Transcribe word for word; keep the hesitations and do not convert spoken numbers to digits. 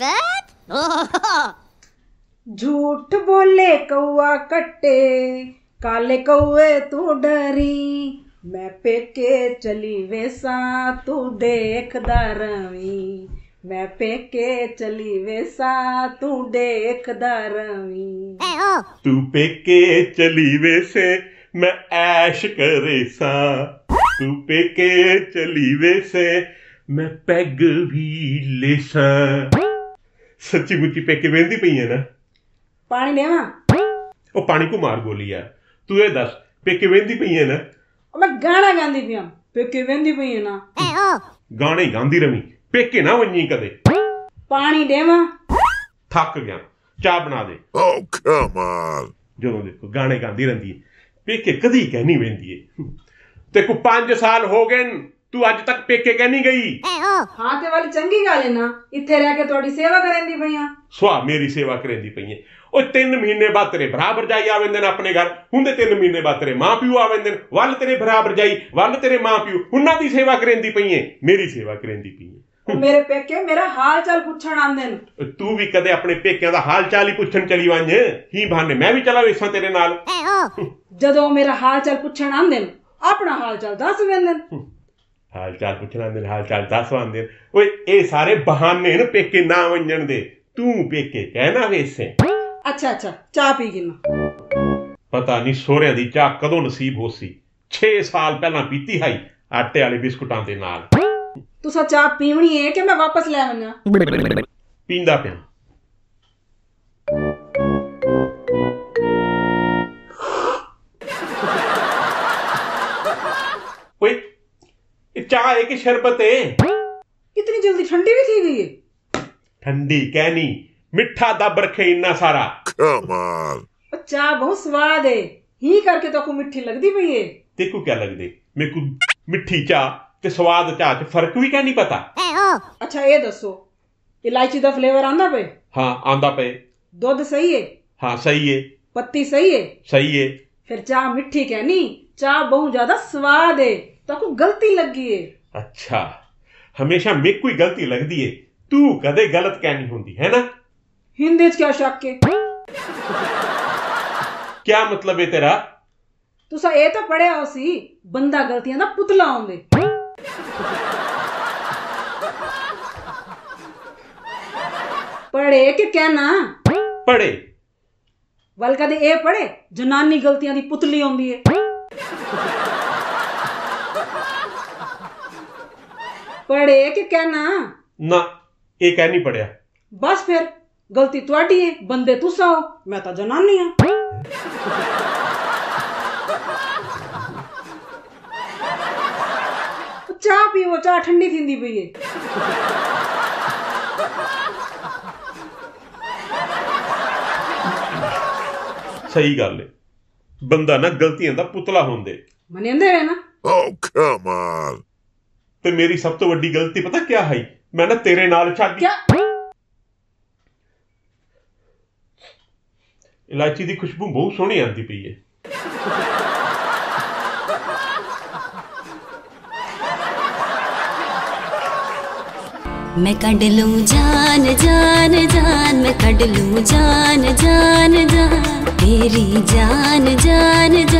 like that? झूठ बोले कौआ कट्टे, काले कौए तू डरी, मैं पेके चली वैसा तू देखदा रवी, मैं पेके चली वैसा तू देखदा रवी। तू पेके चली वैसे मैं ऐश करे सा, तू पेके चली वैसे मैं पैग भी ले सा। सच्ची मुच्ची पेके वेंदी पई है ना? पानी लेवा? ओ पानी को मार गोली यार, तू ये दस पेके वेंदी पई है ना? ओ मैं गाना गांदी पिया, पेके वेंदी पई है ना? गाने गांदी रमी, पेके ना वन्नी कदे। पानी देवा? थक गया, चाय बना दे। Oh come on। जो देखो गाने गांदी रंदी है, पेके कदी कहनी वेंदी है। तेरे को पांच साल हो गए तू आज तक पेके कहनी गई। हां ते वाली चंगी गाले ना, इथे रह के थोड़ी सेवा करेंदी पईया। सुआ मेरी सेवा करेंदी पईया। ओ तीन महीने बाद तेरे भरा भरजाई आवेंदे ने अपने घर, हुंदे तीन महीने बाद तेरे मां पियो आवेंदे ने, वल तेरे भरा भरजाई वल तेरे मां पियो, उन्हां दी सेवा करेंदी पईए, मेरी सेवा करेंदी पईए। मेरे पेके मेरा हाल चाल पुछण आंदे ने। तू भी कदे अपने पेकियां दा हाल चाल ही पुछण चली वंज, ही बहाने मैं भी चला वेसां तेरे नाल। जदों मेरा हाल चाल पुछण आंदे ने, अपना हाल चाल दस वेंदे ने। हाल चाल पुछण आंदे ने, हाल चाल दस आंदे ने। ओए ए सारे बहाने ने पेके ना वंजण दे, तू पेके कहना वेसे। अच्छा अच्छा चाह पी गिना। पता नहीं सोहरिया दी चाह कदों नसीब हो सी, छे साल पहला पीती हाई आटे वाले बिस्कुटां दे नाल। तुसा चाह पीवणी है कि मैं वापस ले आवां? पींदा पिया। ओए ये चाह है कि शरबत है? इतनी जल्दी ठंडी भी थी गई है? ठंडी कहनी, मिठा दब रखे इन्ना सारा। चाह बहुत स्वाद है, ही करके तो को मिठी लगदी पई है। तेको क्या लगदे? मेरे को मिठी चाह ते स्वाद चाह च फर्क भी क्या नहीं पता। अच्छा ये दसो, इलायची दा फ्लेवर आंदा पे? हां आंदा पे। दूध सही है? हां सही है। पत्ती सही है? सही है। फिर चाह मिठी कहनी, चाह बहुत ज्यादा स्वाद है, तो को गलती लगी है। अच्छा, हमेशा मेरे को ही गलती लगदी है, तू कदे गलत कहनी होंदी है ना? हिंदी क्या शक है? क्या मतलब है तेरा? तुसा ए तो पढ़े हो सी, बंदा गलतियां ना पुतला होंदे। पढ़े के कहना? पढ़े वलका दे ए पढ़े, जनानी गलतियां दी पुतली होंदी है। पढ़े के कहना? ना ए कह नहीं पढ़या। बस फिर गलती तुहाडी है, बंदे तुसा हो, मैं तो जनानी हां। चाह पीवो, चाह ठंडी थींदी पई है। सही गल है, बंदा ना गलतियां दा पुतला होंदे। मनेंदे है ना? Oh come on। ते मेरी सब तो वड्डी गलती पता क्या है? मैं ना तेरे नाल छाती। क्या? इलायची दी खुशबू बहुत सोहनी आती पई है। मैं कढ़ लूं जान जान जान, मैं कढ़ लूं जान जान जान, तेरी जान जान जान।